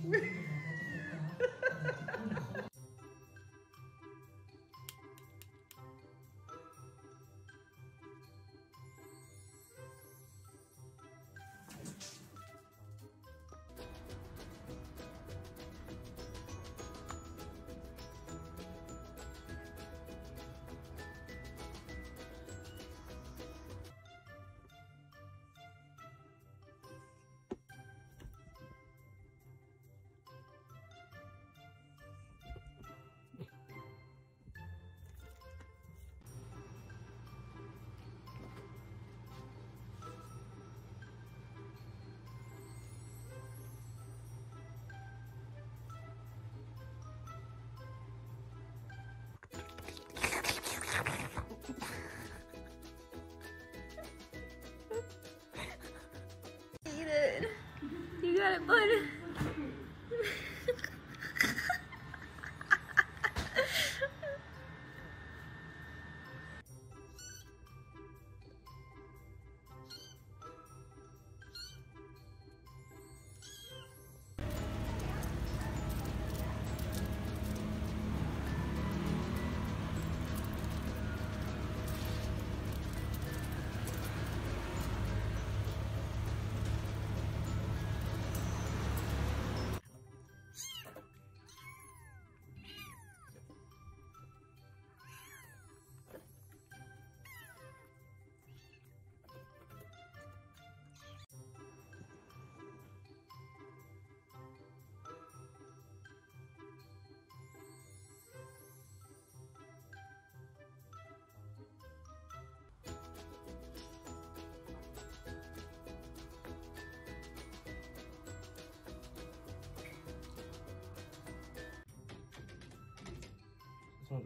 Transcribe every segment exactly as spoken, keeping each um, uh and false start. But it's not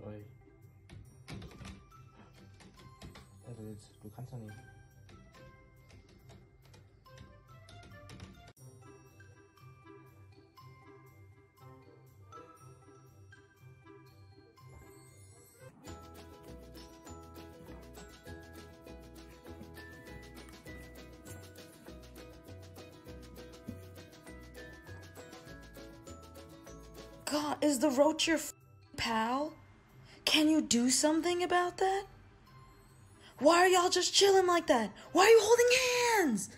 oil. Also jetzt, du kannst ja nicht. God, is the roach your f pal? Can you do something about that? Why are y'all just chilling like that? Why are you holding hands?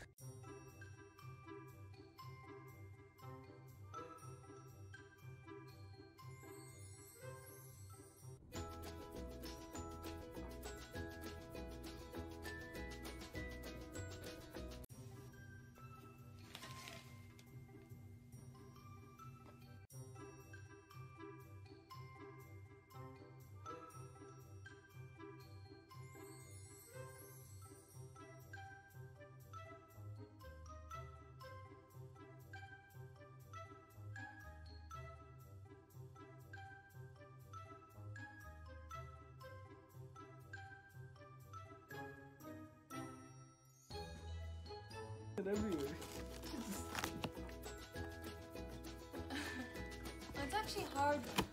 And everywhere. It's actually hard.